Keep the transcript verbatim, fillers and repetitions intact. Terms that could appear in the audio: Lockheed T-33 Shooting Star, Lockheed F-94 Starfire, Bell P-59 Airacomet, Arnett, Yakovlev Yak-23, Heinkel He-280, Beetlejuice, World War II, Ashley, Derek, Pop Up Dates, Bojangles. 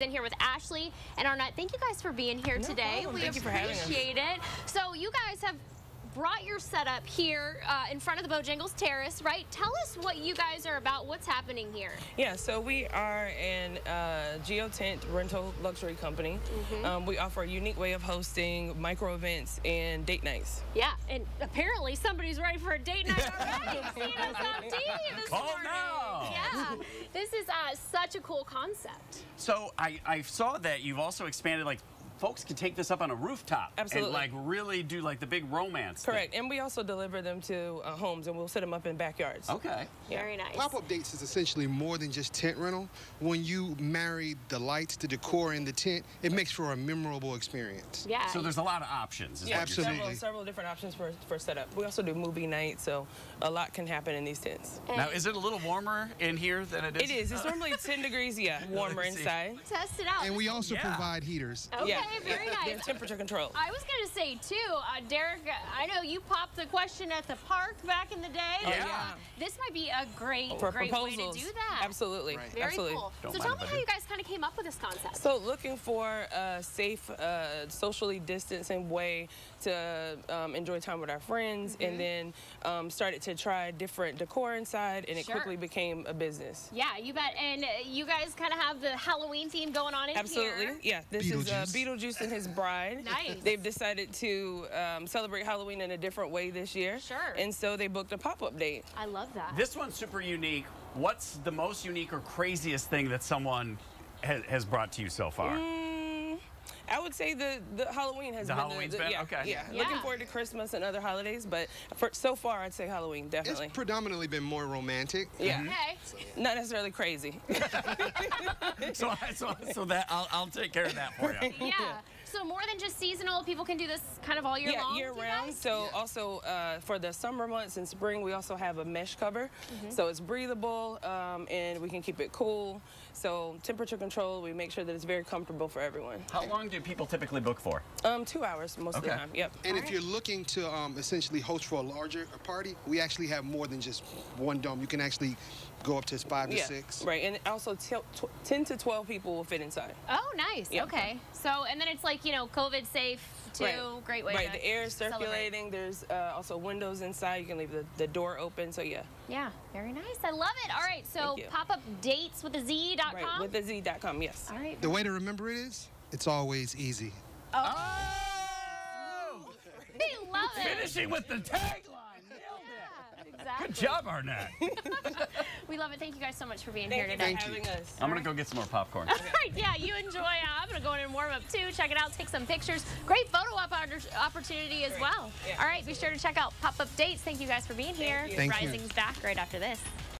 In here with Ashley and Arnett. Thank you guys for being here no today. Problem. We Thank appreciate it. So you guys have brought your setup here uh, in front of the Bojangles Terrace, right? Tell us what you guys are about, what's happening here. Yeah, so we are an uh, geotent rental luxury company. Mm-hmm. um, we offer a unique way of hosting micro events and date nights. Yeah, and apparently somebody's ready for a date night already. Seeing us on T V this Call morning. Now. Yeah, this is uh, such a cool concept. So I, I saw that you've also expanded, like, folks can take this up on a rooftop. Absolutely. And like really do like the big romance. Correct. Thing. And we also deliver them to uh, homes, and we'll set them up in backyards. Okay. Yeah. Very nice. Pop Up Dates is essentially more than just tent rental. When you marry the lights, the decor, and the tent, it makes for a memorable experience. Yeah. So there's a lot of options. Is yeah, absolutely. Several, several different options for, for setup. We also do movie night, so a lot can happen in these tents. And now, is it a little warmer in here than it is? It is. It's normally ten degrees, yeah, warmer inside. Test it out. And we also yeah. provide heaters. Okay. Yeah. Okay, very nice. They're temperature control. I was going to say, too, uh, Derek, I know you popped the question at the park back in the day. Oh, yeah. yeah. This might be a great, For great proposals. way to do that. Absolutely. Right. Very Absolutely. cool. Don't so tell me how you guys kind of came up with this concept. So looking for a safe, uh, socially distancing way to um, enjoy time with our friends, mm-hmm. and then um, started to try different decor inside, and it sure. quickly became a business. Yeah, you bet. And you guys kind of have the Halloween theme going on in Absolutely. here. Absolutely. Yeah, this is uh, Beetlejuice. Beetlejuice and his bride. Nice. They've decided to um, celebrate Halloween in a different way this year. Sure. And so they booked a pop-up date. I love that. This one's super unique. What's the most unique or craziest thing that someone ha has brought to you so far? Mm, I would say the, the Halloween has the been. Halloween's the, the, been? Yeah, okay. Yeah. yeah. Looking forward to Christmas and other holidays, but for, so far I'd say Halloween, definitely. It's predominantly been more romantic. Yeah. Mm-hmm. Okay. So, yeah. Not necessarily crazy. So, so, so that I'll, I'll take care of that for you. Yeah. So more than just seasonal, people can do this kind of all year yeah, long? Year round. So yeah. also uh, for the summer months and spring, we also have a mesh cover. Mm-hmm. So it's breathable, um, and we can keep it cool. So temperature control, we make sure that it's very comfortable for everyone. How long do people typically book for? Um, two hours most okay. of the time. Yep. And all if right. you're looking to um, essentially host for a larger party, we actually have more than just one dome. You can actually go up to five yeah, to six. Right, and also ten to twelve people will fit inside. Oh, nice. Yep. Okay. So, and then it's like, you know, COVID safe, too. Right. Great way right. to Right, the air is circulating. Celebrate. There's uh, also windows inside. You can leave the, the door open. So, yeah. Yeah, very nice. I love it. All right, so pop up dates with a Z dot com? Right, with a Z dot com, yes. All right. The way to remember it is, it's always easy. Oh! oh. They love it. Finishing with the tagline. Exactly. Good job, Arnett. We love it. Thank you guys so much for being Thank here today. Thank you. Us. I'm going to go get some more popcorn. All right. Yeah, you enjoy. Uh, I'm going to go in and warm up, too. Check it out. Take some pictures. Great photo op opportunity as well. Yeah, All right. Absolutely. Be sure to check out Pop Up Dates. Thank you guys for being Thank here. You. Thank Rising's you. back right after this.